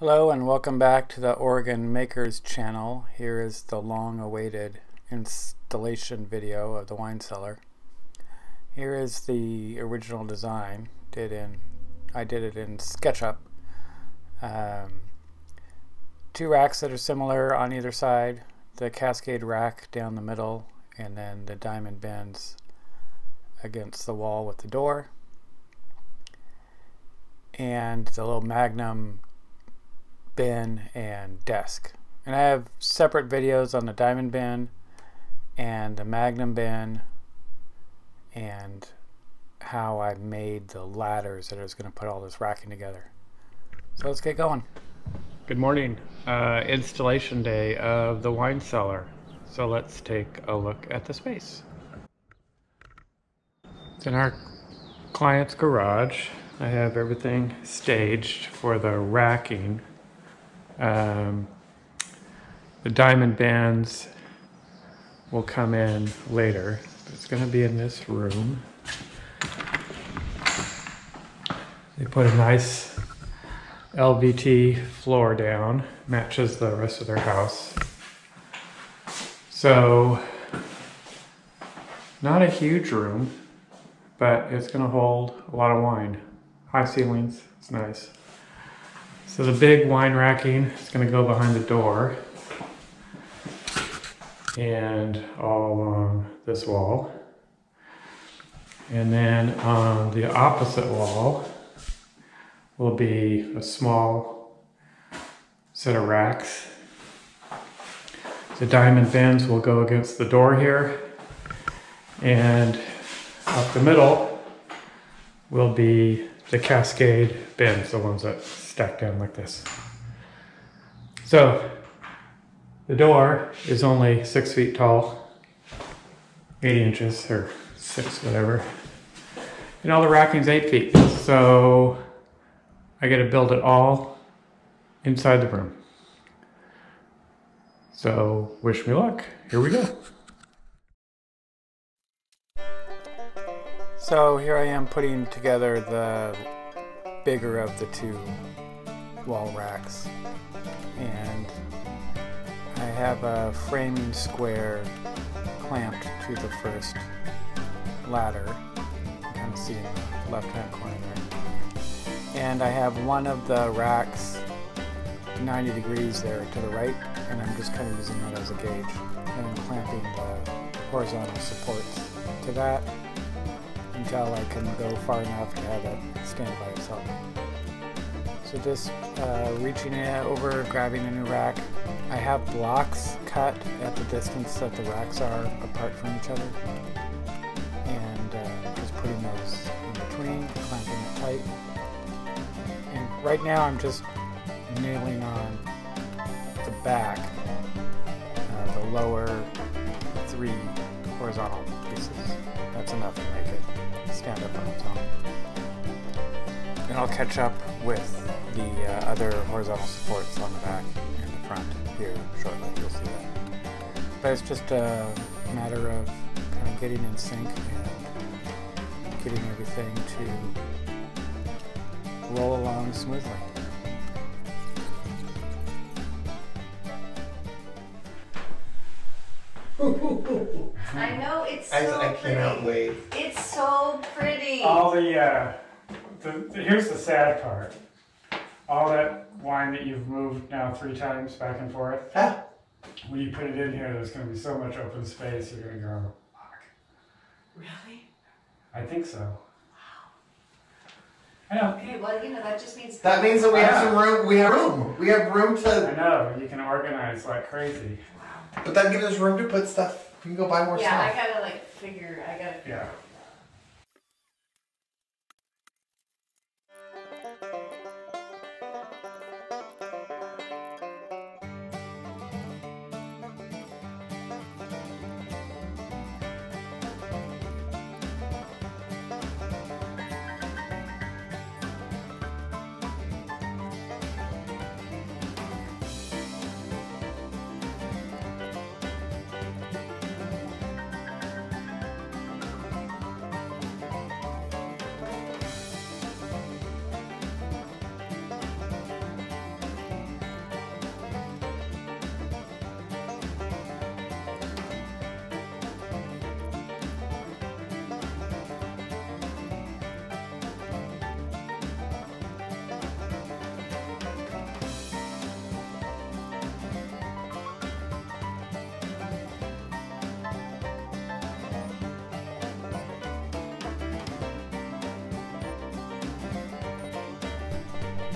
Hello and welcome back to the Oregon Makers channel. Here is the long-awaited installation video of the wine cellar. Here is the original design. I did it in SketchUp. Two racks that are similar on either side, the cascade rack down the middle, and then the diamond bends against the wall with the door, and the little magnum bin and desk. And I have separate videos on the diamond bin and the magnum bin and how I made the ladders that I was going to put all this racking together. So let's get going. Good morning. Installation day of the wine cellar. So let's take a look at the space. It's in our client's garage. I have everything staged for the racking. The diamond bands will come in later. It's going to be in this room. They put a nice LVT floor down, matches the rest of their house. So not a huge room, but it's going to hold a lot of wine. High ceilings, it's nice. So the big wine racking is going to go behind the door and all along this wall. And then on the opposite wall will be a small set of racks. The diamond bends will go against the door here, and up the middle will be the cascade bins, the ones that stack down like this. So the door is only 6 feet tall, 80 inches or six, whatever. And all the racking's 8 feet. So I got to build it all inside the room. So wish me luck. Here we go. So here I am putting together the bigger of the two wall racks, and I have a framing square clamped to the first ladder. You kind of see in the left hand corner, and I have one of the racks 90 degrees there to the right, and I'm just kind of using that as a gauge, and I'm clamping the horizontal supports to that until I can go far enough to have it stand by itself. So just reaching in over, grabbing a new rack. I have blocks cut at the distance that the racks are apart from each other, and just putting those in between, clamping it tight. And right now I'm just nailing on the back, the lower three horizontal pieces. That's enough to make it stand up on its own. And I'll catch up with the other horizontal supports on the back and the front here shortly. You'll see that. But it's just a matter of kind of getting in sync and getting everything to roll along smoothly. I know, it's so pretty. I cannot wait. It's so pretty. All the here's the sad part. All that wine that you've moved now 3 times back and forth. Ah. When you put it in here, there's going to be so much open space. You're going to go, fuck. Really? I think so. Wow. I know. Okay, well, you know, that just means that means that we have some room. We have room. We have room to. I know. You can organize like crazy. Wow. But that gives us room to put stuff. We can go buy more stuff. Yeah, I gotta like figure. I gotta. Yeah.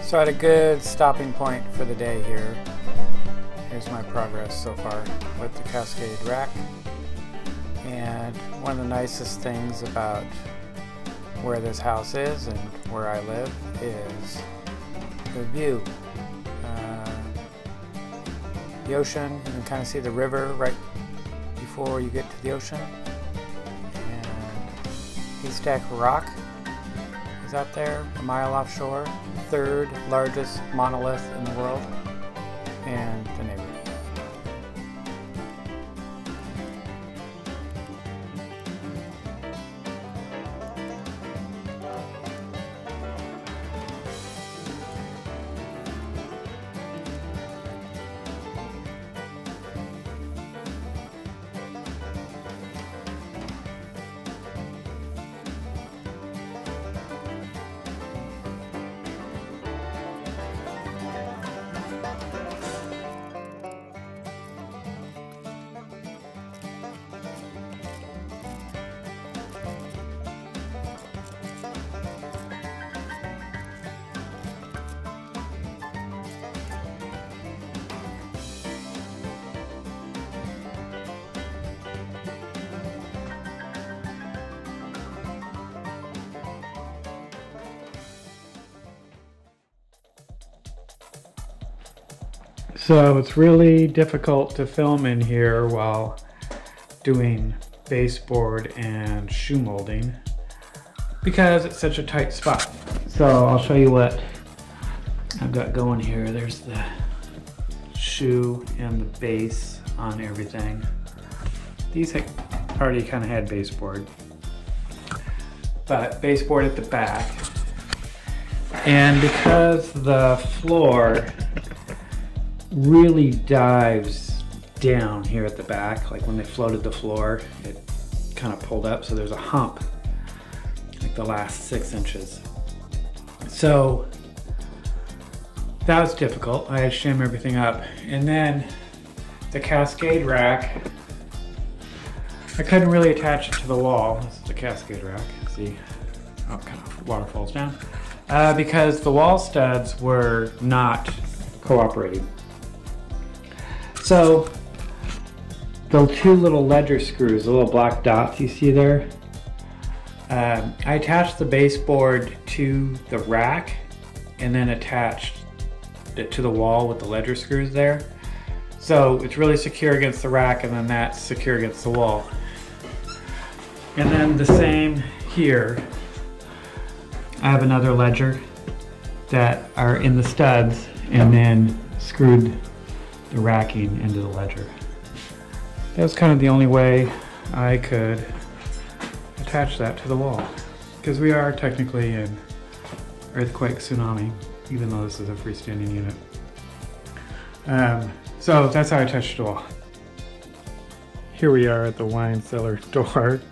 So I had a good stopping point for the day here. Here's my progress so far with the Cascade Rack. And one of the nicest things about where this house is and where I live is the view. The ocean, you can kind of see the river right before you get to the ocean. And Haystack Rock is out there, a mile offshore, third largest monolith in the world, and the neighborhood. So it's really difficult to film in here while doing baseboard and shoe molding because it's such a tight spot. So I'll show you what I've got going here. There's the shoe and the base on everything. These already kind of had baseboard, but baseboard at the back. And because the floor really dives down here at the back, like when they floated the floor, it kind of pulled up, so there's a hump like the last 6 inches. So that was difficult. I had to shim everything up. And then the Cascade Rack, I couldn't really attach it to the wall. This is the Cascade Rack. See, oh, kind of water falls down because the wall studs were not cooperating. So the two little ledger screws, the little black dots you see there, I attached the baseboard to the rack and then attached it to the wall with the ledger screws there. So it's really secure against the rack, and then that's secure against the wall. And then the same here. I have another ledger that are in the studs and then screwed the racking into the ledger. That was kind of the only way I could attach that to the wall, because we are technically in earthquake tsunami, even though this is a freestanding unit. So that's how I attached the wall. Here we are at the wine cellar door,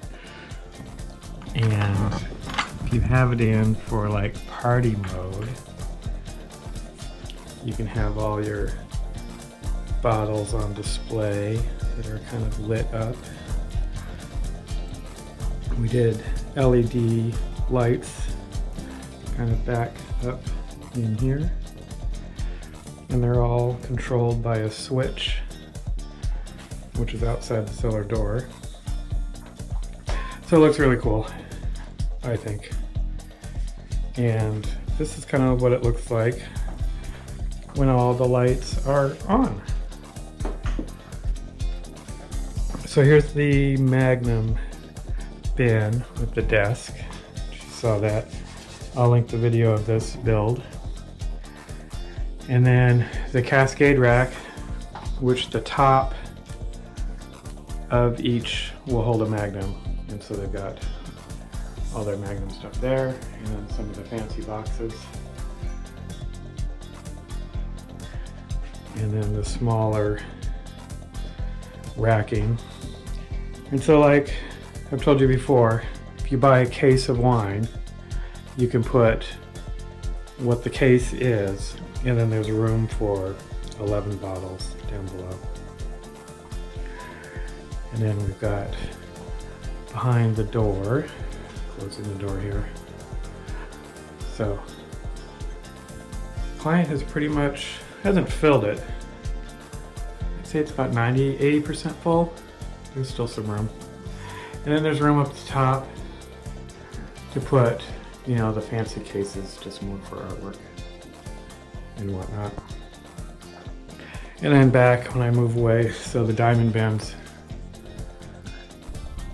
and if you have it in for like party mode, you can have all your bottles on display that are kind of lit up. We did LED lights kind of back up in here, and they're all controlled by a switch, which is outside the cellar door. So it looks really cool, I think. And this is kind of what it looks like when all the lights are on. So here's the Magnum bin with the desk. You saw that. I'll link the video of this build. And then the Cascade Rack, which the top of each will hold a Magnum. And so they've got all their Magnum stuff there, and then some of the fancy boxes. And then the smaller racking. And so, like I've told you before, if you buy a case of wine, you can put what the case is, and then there's room for 11 bottles down below. And then we've got behind the door, closing the door here. So client has pretty much, hasn't filled it. I'd say it's about 90, 80% full. There's still some room. And then there's room up the top to put, you know, the fancy cases, just more for artwork and whatnot. And then back when I move away, so the diamond bins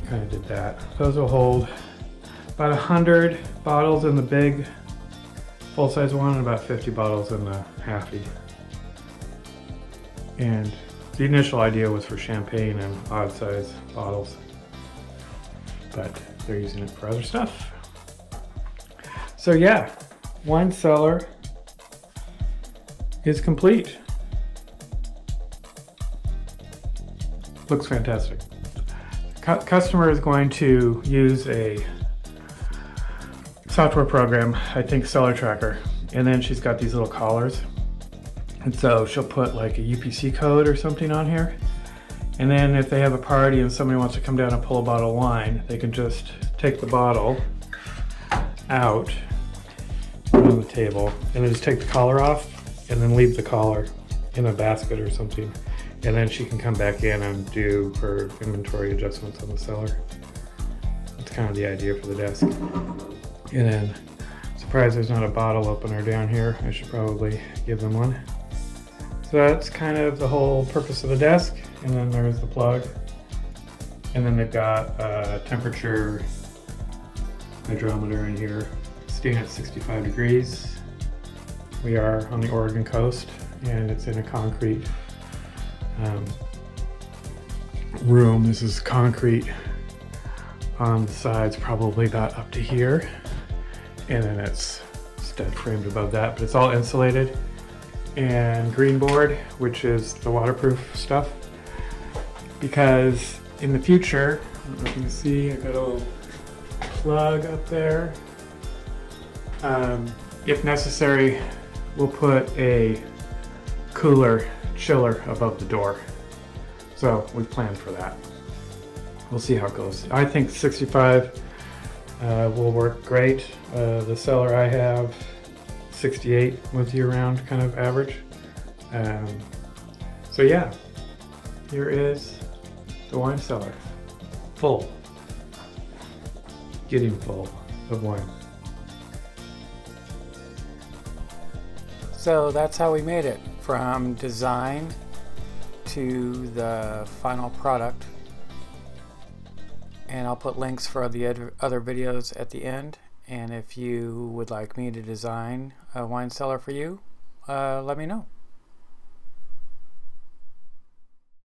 kind of did that. Those will hold about 100 bottles in the big full-size one and about 50 bottles in the halfie. And the initial idea was for champagne and odd-size bottles, but they're using it for other stuff. So yeah, one cellar is complete. Looks fantastic. Customer is going to use a software program, I think CellarTracker, and then she's got these little collars, and so she'll put like a UPC code or something on here, and then if they have a party and somebody wants to come down and pull a bottle of wine, they can just take the bottle out, put it on the table, and then just take the collar off and then leave the collar in a basket or something. And then she can come back in and do her inventory adjustments on the cellar. That's kind of the idea for the desk. And then, surprised there's not a bottle opener down here. I should probably give them one. So that's kind of the whole purpose of the desk. And then there's the plug. And then they've got a temperature hydrometer in here, staying at 65 degrees. We are on the Oregon coast, and it's in a concrete room. This is concrete on the sides, probably about up to here, and then it's stud framed above that, but it's all insulated and green board, which is the waterproof stuff, because in the future, I don't know if you can see, I got a little plug up there. If necessary, we'll put a cooler chiller above the door. So we planned for that. We'll see how it goes. I think 65 will work great. The cellar I have, 68 was year-round kind of average. So yeah, here is the wine cellar. Full. Getting full of wine. So that's how we made it. From design to the final product, and I'll put links for the other videos at the end. And if you would like me to design a wine cellar for you, let me know.